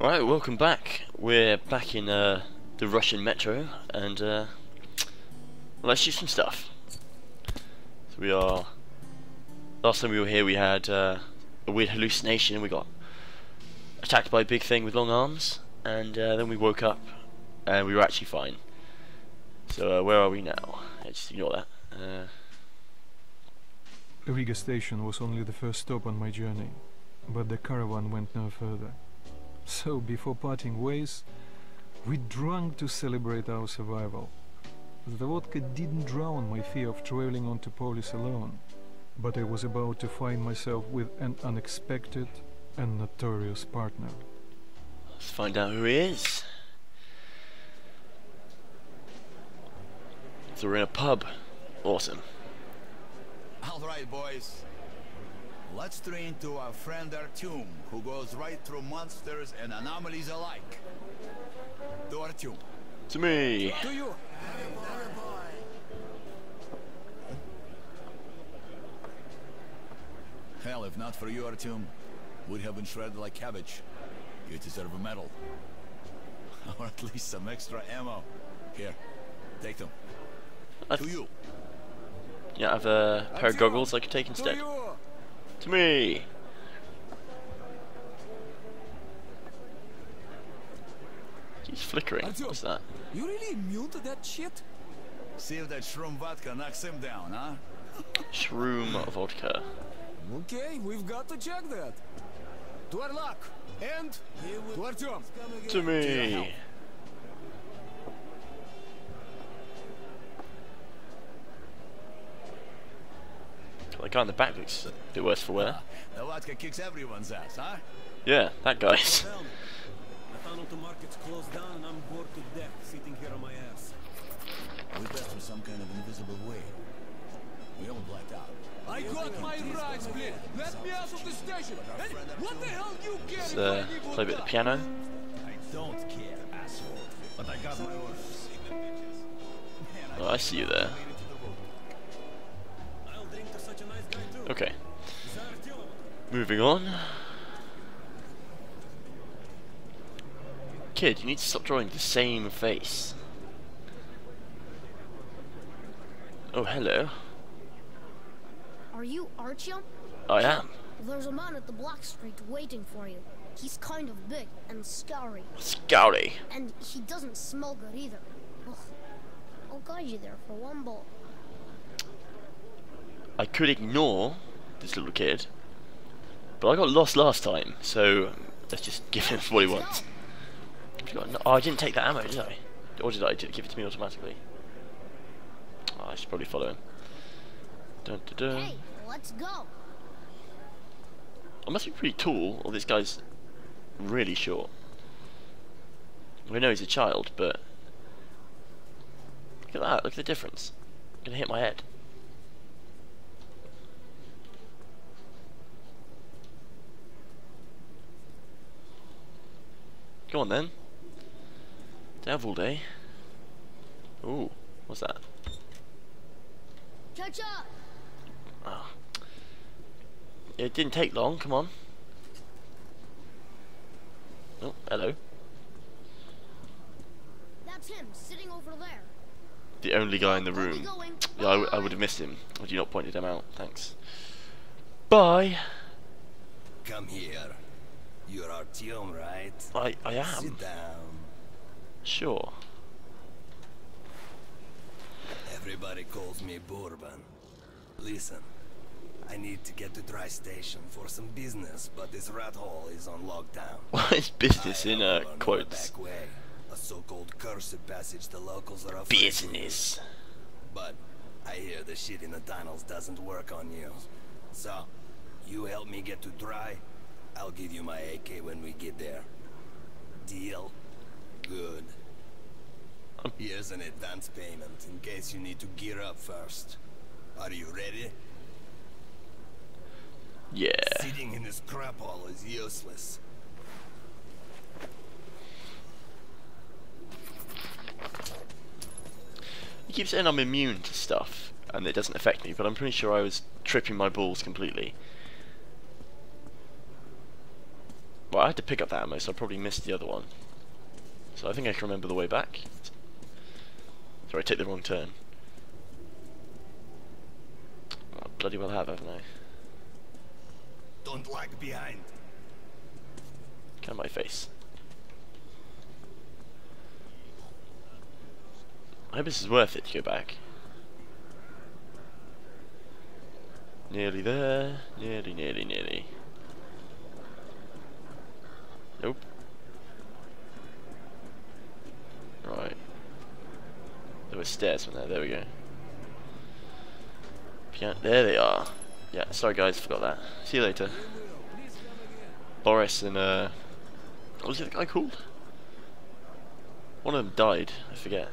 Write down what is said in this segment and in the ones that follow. Alright, welcome back. We're back in the Russian metro, and let's shoot some stuff. So we are... Last time we were here we had a weird hallucination, and we got attacked by a big thing with long arms, and then we woke up and we were actually fine. So where are we now? Yeah, just ignore that. Riga station was only the first stop on my journey, but the caravan went no further. So, before parting ways, we drank to celebrate our survival. The vodka didn't drown my fear of traveling onto Polis alone, but I was about to find myself with an unexpected and notorious partner. Let's find out who he is. So we're in a pub. Awesome. Alright, boys. Let's train to our friend Artyom, who goes right through monsters and anomalies alike. To Artyom. To me. To you. Hell, if not for you, Artyom, we'd have been shredded like cabbage. You deserve a medal. Or at least some extra ammo. Here, take them. To you. Yeah, I have a pair of goggles I could take instead. To me. He's flickering. What's that? You really immune to that shit? See if that shroom vodka knocks him down, huh? Shroom vodka. Okay, we've got to check that. To our luck. And to Artyom. To me. The guy in the back looks a bit worse for wear. The vodka kicks everyone's ass, huh? Yeah, that guy's. The tunnel to market's closed down and I'm bored to death sitting here on my ass. We passed through some kind of invisible way. We all blacked out. I got my rights, please! Let me out of the station! Hey, what the hell do you care? Let's play a bit of the piano. I don't care, asshole. But I got my orders. Oh, I see you there. Okay, moving on. Kid, you need to stop drawing the same face. Oh, hello. Are you Artyom? I am. There's a man at the Black Street waiting for you. He's kind of big and scary. Scary. And he doesn't smell good either. Ugh. I'll guide you there for one ball. I could ignore this little kid, but I got lost last time, so let's just give him what he wants. Oh, I didn't take that ammo, did I? Or did I give it to me automatically? Oh, I should probably follow him. Dun, dun, dun. Hey, let's go. I must be pretty tall, or this guy's really short. We know he's a child, but look at that, look at the difference. I'm gonna hit my head. Go on then. Devil day. Ooh, what's that? Catch up. Oh. It didn't take long, come on. Oh, hello. That's him, sitting over there. The only guy in the room. Yeah, I would have missed him had you not pointed him out. Thanks. Bye. Come here. You're Artyom, right? I am. Sit down. Sure. Everybody calls me Bourbon. Listen, I need to get to Dry Station for some business, but this rat hole is on lockdown. What is business in quotes? Back way, a so-called cursed passage the locals are offering. Business. But I hear the shit in the tunnels doesn't work on you. So, you help me get to Dry. I'll give you my AK when we get there. Deal? Good. Here's an advance payment in case you need to gear up first. Are you ready? Yeah. Sitting in this crap hole is useless. He keeps saying I'm immune to stuff and it doesn't affect me, but I'm pretty sure I was tripping my balls completely. But I had to pick up that ammo, so I probably missed the other one. So I think I can remember the way back. Sorry, I took the wrong turn. I bloody well have, haven't I? Don't lag behind. Look at my face. I hope this is worth it to go back. Nearly there. Nearly. Nope. Right. There were stairs from there. There we go. There they are. Yeah, sorry guys, forgot that. See you later. Boris and what was the other guy called? One of them died, I forget.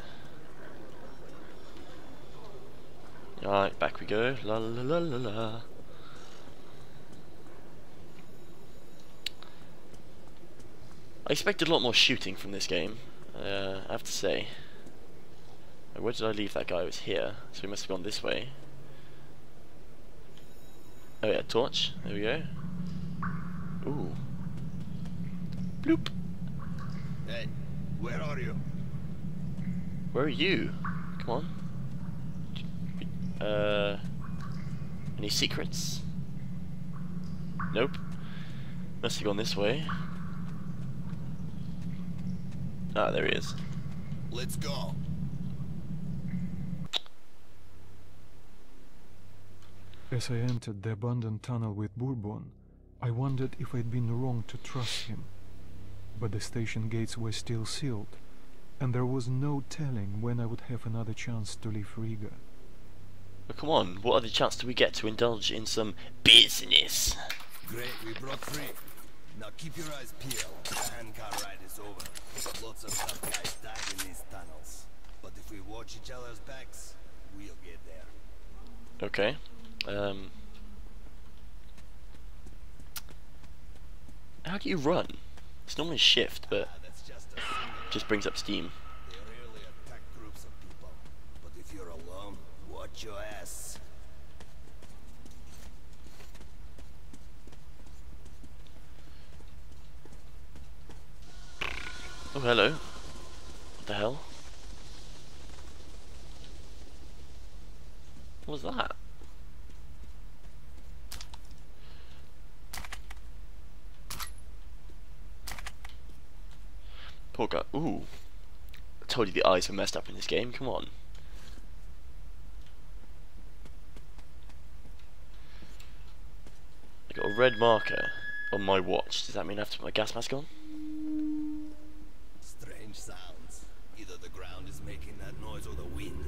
Alright, back we go. La la la. I expected a lot more shooting from this game, I have to say. Where did I leave that guy? It was here, so he must have gone this way. Oh yeah, torch. There we go. Ooh. Bloop. Hey, where are you? Where are you? Come on. Any secrets? Nope. Must have gone this way. Ah, there he is. Let's go. As I entered the abandoned tunnel with Bourbon, I wondered if I'd been wrong to trust him. But the station gates were still sealed, and there was no telling when I would have another chance to leave Riga. But come on, what other chance do we get to indulge in some business? Great, we broke free. Now keep your eyes peeled. The handcar ride is over. Lots of tough guys died in these tunnels. But if we watch each other's backs, we'll get there. Okay. How do you run? It's normally shift, but just brings up steam. They rarely attack groups of people, but if you're alone, watch your ass. Oh, hello. What the hell? What was that? Poor guy. Ooh. I told you the eyes were messed up in this game. Come on. I got a red marker on my watch. Does that mean I have to put my gas mask on? Strange sounds. Either the ground is making that noise or the wind.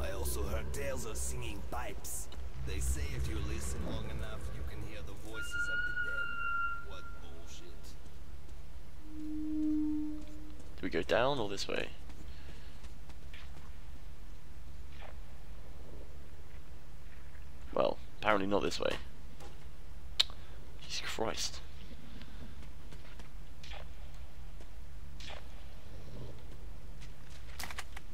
I also heard tales of singing pipes. They say if you listen long enough, you can hear the voices of the dead. What bullshit. We go down or this way? Well, apparently not this way. Jesus Christ. I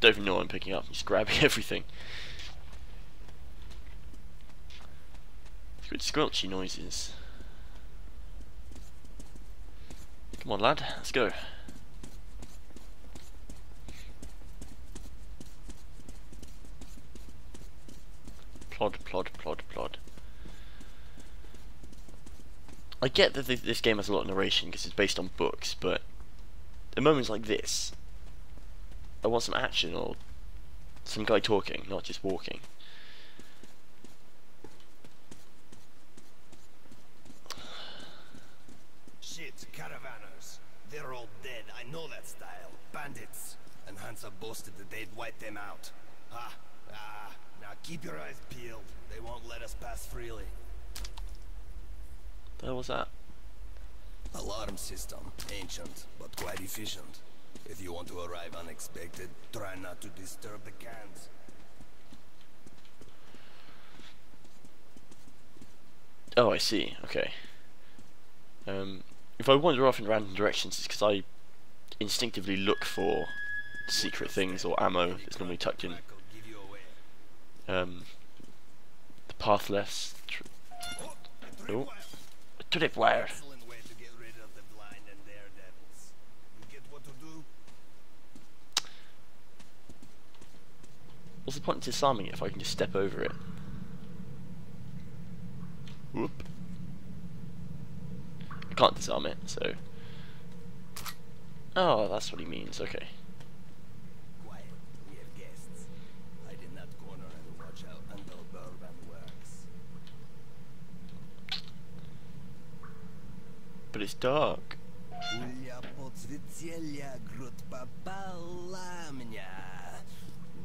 don't even know what I'm picking up, I'm just grabbing everything. It's good squelchy noises. Come on, lad, let's go. Plod. I get that this game has a lot of narration because it's based on books, but at moments like this, I want some action or some guy talking, not just walking. They're all dead, I know that style. Bandits. And Hansa boasted that they'd wipe them out. Ah. Now keep your eyes peeled. They won't let us pass freely. The hell was that? Alarm system. Ancient, but quite efficient. If you want to arrive unexpected, try not to disturb the cans. Oh, I see. Okay. If I wander off in random directions, it's because I instinctively look for secret things or ammo that's normally tucked in. The pathless. Oh, a tripwire. What's the point in disarming it if I can just step over it? Whoop. I can't disarm it, so... Oh, that's what he means, okay. Quiet, we have guests. I did not corner and watch how Uncle Bourbon works. But it's dark. Я подсветила грудь попала меня,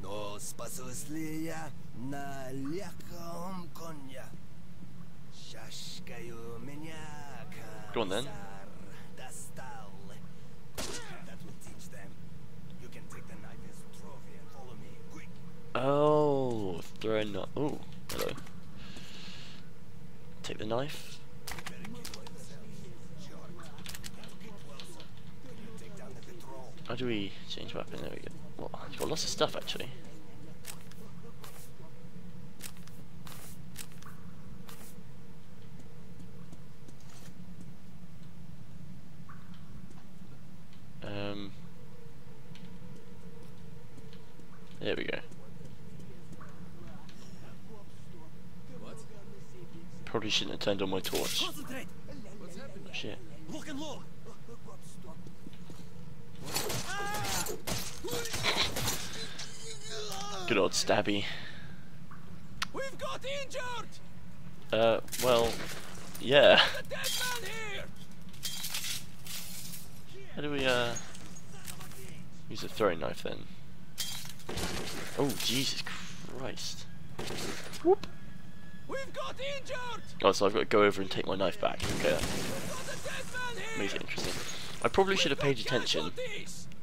но спаслась ли я на легком коне? Шашкою меня комиссар достал. That will teach them. You can take the knife as a trophy and follow me, quick. Oh, throw a knife. Oh, hello. Take the knife. How do we change weapon? There we go. Well, I've got lots of stuff actually. There we go. Probably shouldn't have turned on my torch. Oh, shit. Good old stabby. We've got injured. Well, yeah. How do we use a throwing knife then? Oh Jesus Christ! Whoop. We've got injured. Oh, so I've got to go over and take my knife back. Okay. Makes it interesting. I probably should have paid attention,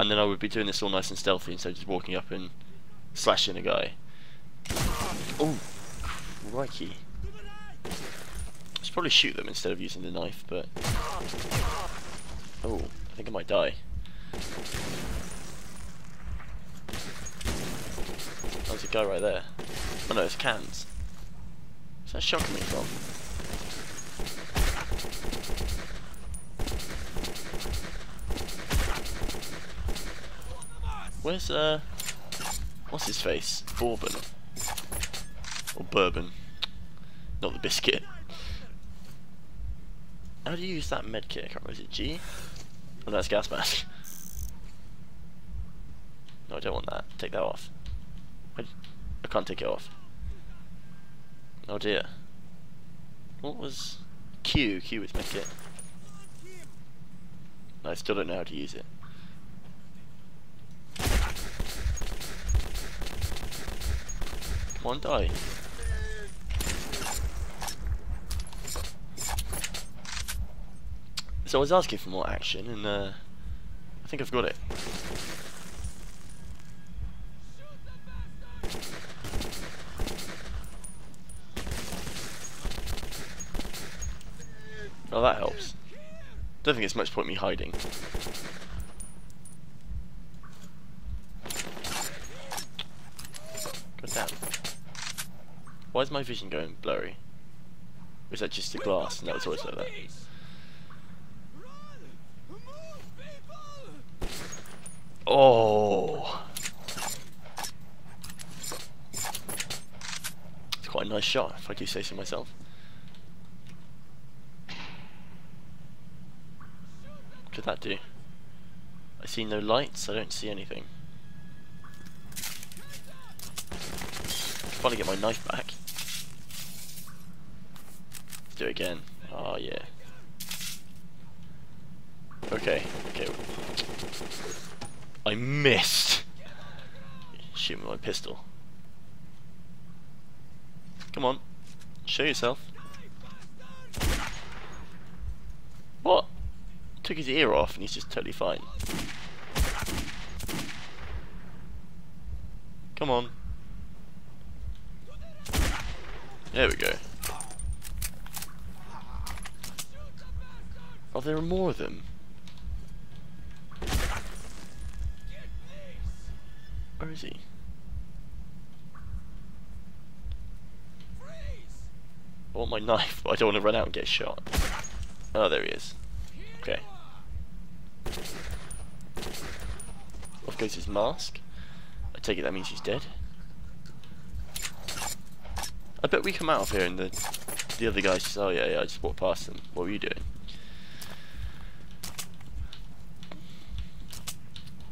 and then I would be doing this all nice and stealthy instead of just walking up and slashing a guy. Oh, crikey. I should probably shoot them instead of using the knife, but... Oh, I think I might die. There's a guy right there. Oh no, it's cans. Where's that shot coming from? Where's what's his face? Bourbon. Or Bourbon. Not the biscuit. How do you use that med kit? I can't remember, is it G? Oh no, that's gas mask. No, I don't want that. Take that off. I can't take it off. Oh dear. What was Q? Q was med kit. No, I still don't know how to use it. Come on, die. So I was asking for more action, and I think I've got it. Well, that helps. Don't think it's much point me hiding. God damn. Why is my vision going blurry? Or is that just the glass and that was always like that? Oh! It's quite a nice shot, if I do say so myself. What did that do? I see no lights, I don't see anything. I finally get my knife back. Do it again. Oh yeah. Okay, okay. I missed. Shoot with my pistol. Come on. Show yourself. What? Took his ear off and he's just totally fine. Come on. There we go. Oh, there are more of them. Where is he? I want my knife, but I don't want to run out and get shot. Oh, there he is. Okay. Off goes his mask. I take it that means he's dead. I bet we come out of here and the other guy's just, oh yeah, yeah, I just walked past them. What were you doing?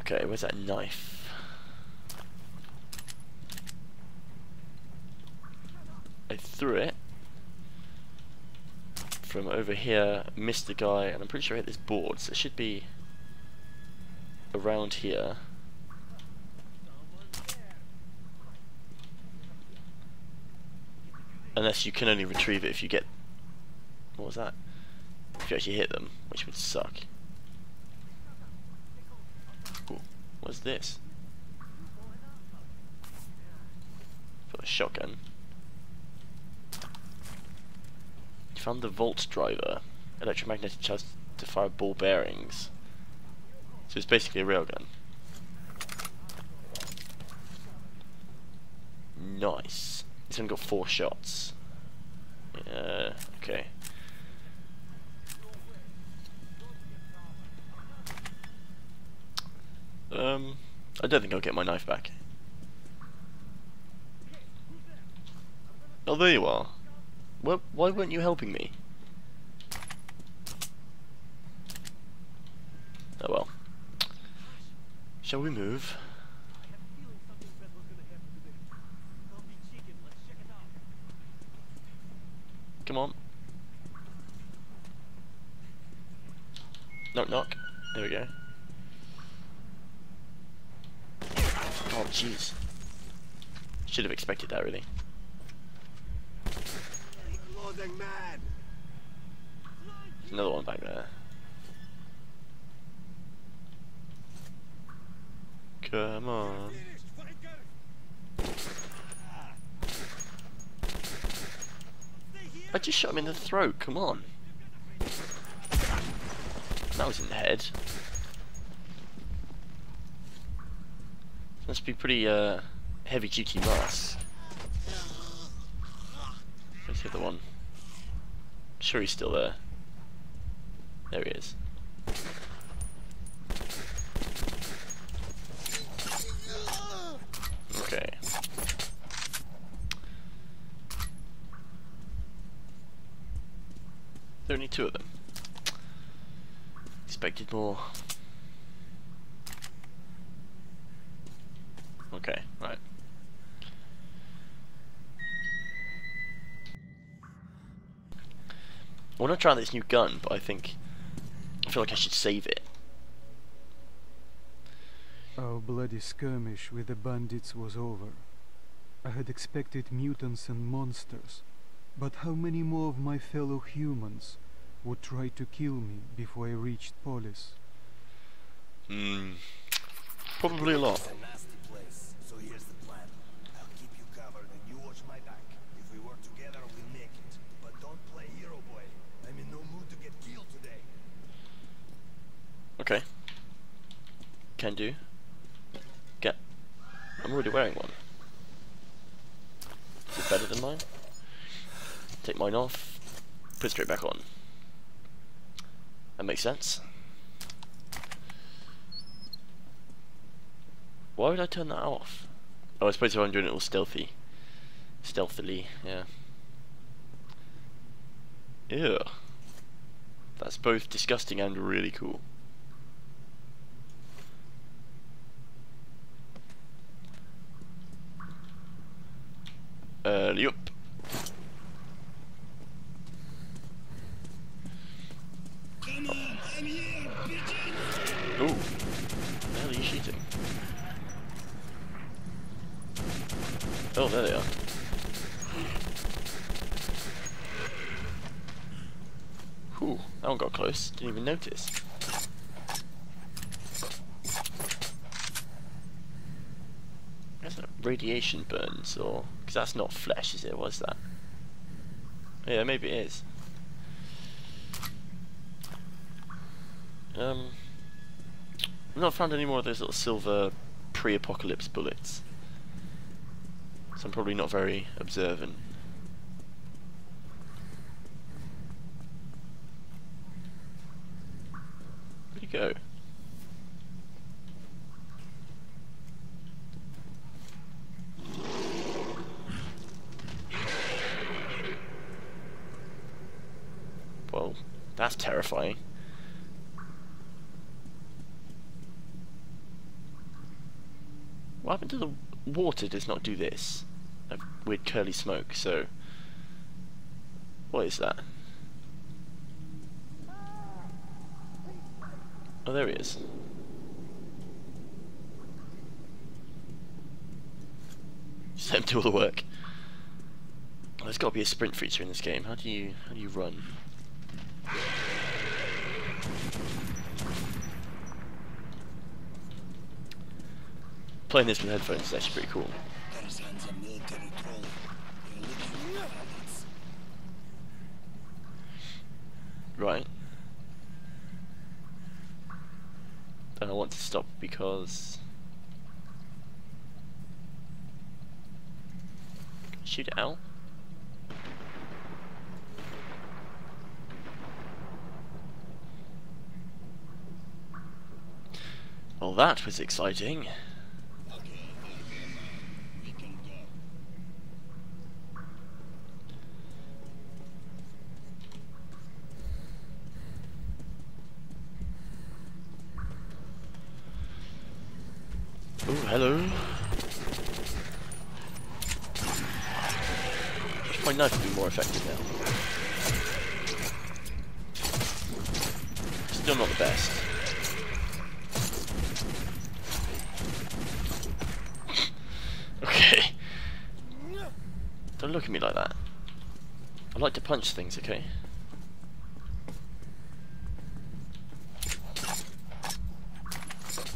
Okay, where's that knife? I threw it from over here, missed the guy, and I'm pretty sure I hit this board, so it should be around here. Unless you can only retrieve it if you get... What was that? If you actually hit them, which would suck. Ooh, what's this? Got a shotgun. You found the Volt Driver. Electromagnetic charge to fire ball bearings. So it's basically a railgun. Nice. It's only got 4 shots. Okay. I don't think I'll get my knife back. Oh, there you are. Well, why weren't you helping me? Oh well. Shall we move? Come on. Knock knock. There we go. Oh jeez. Should have expected that really. There's another one back there. Come on. I just shot him in the throat, come on. That was in the head. Must be pretty heavy duty mass. Where's the other one? I'm sure he's still there. There he is. Okay. There are only 2 of them. Expected more. Okay, right. I want to try this new gun, but I feel like I should save it. Our bloody skirmish with the bandits was over. I had expected mutants and monsters. But how many more of my fellow humans would try to kill me before I reached Polis? Probably a lot. It's a nasty place, so here's the plan. I'll keep you covered and you watch my back. If we work together, we'll make it. But don't play hero boy. I'm in no mood to get killed today. Okay. Can do. Get. I'm already wearing one. Is it better than mine? Take mine off, put it straight back on. That makes sense. Why would I turn that off? Oh, I suppose if I'm doing it all stealthily, yeah. Ew. That's both disgusting and really cool. Yup. Oh, there they are. Whew, that one got close. Didn't even notice. That's not radiation burns, or... Because that's not flesh, is it? What is that? Yeah, maybe it is. I've not found any more of those little silver pre-apocalypse bullets. So I'm probably not very observant. Where'd he go? Well, that's terrifying. What happened to the water? Does not do this. A weird curly smoke, so... What is that? Oh, there he is. Just let him do all the work. Oh, there's gotta be a sprint feature in this game. How do you run? Playing this with headphones is actually pretty cool. Right. Then I want to stop because... Shoot it out. Well, that was exciting. Oh, hello. My knife would be more effective now. Still not the best. Okay. Don't look at me like that. I like to punch things, okay?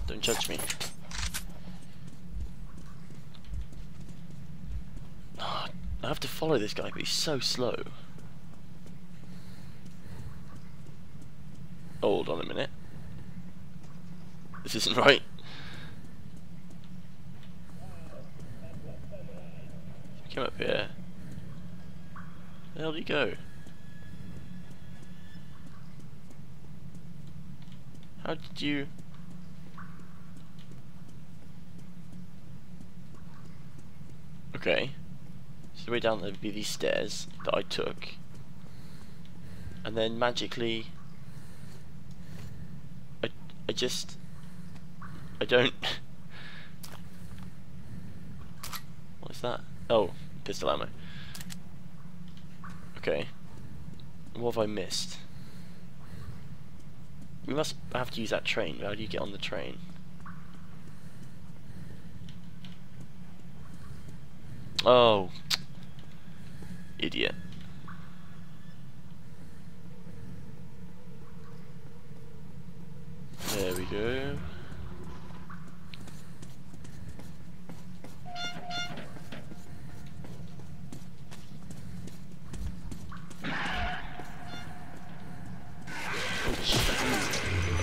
Don't judge me. I have to follow this guy, but he's so slow. Hold on a minute. This isn't right. He came up here. Where the hell did he go? How did you... Okay. So the way down there would be these stairs that I took, and then magically I don't... What is that? Oh, pistol ammo. Okay, what have I missed? We must have to use that train. How do you get on the train? Oh, idiot. There we go.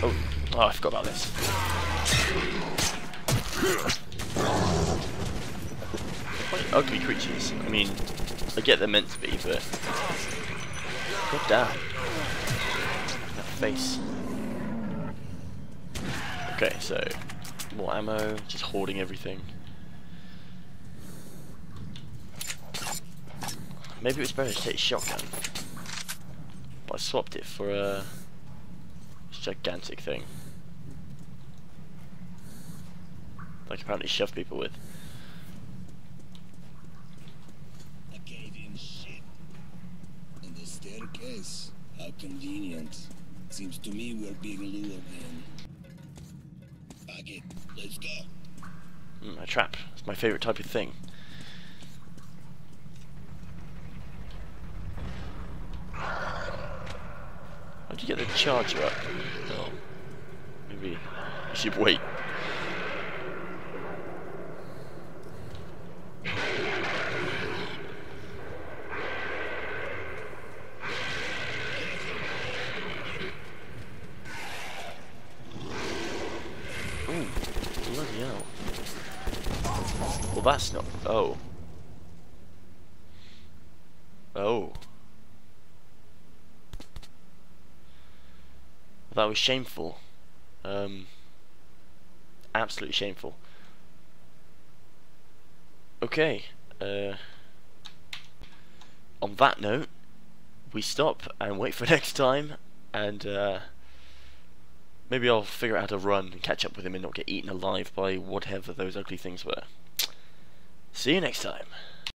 Oh, oh, I forgot about this. Quite ugly creatures. I mean, I get they're meant to be, but... God damn. That face. Okay, so... More ammo, just hoarding everything. Maybe it was better to take a shotgun. But I swapped it for a... This gigantic thing. That I can apparently shove people with. How convenient. Seems to me we're being lured in. Fuck it, let's go. A trap. It's my favourite type of thing. How'd you get the charger up? Oh, maybe I should wait. Well, that's not... Oh. Oh. That was shameful. Absolutely shameful. Okay. On that note, we stop and wait for next time, and maybe I'll figure out how to run and catch up with him and not get eaten alive by whatever those ugly things were. See you next time.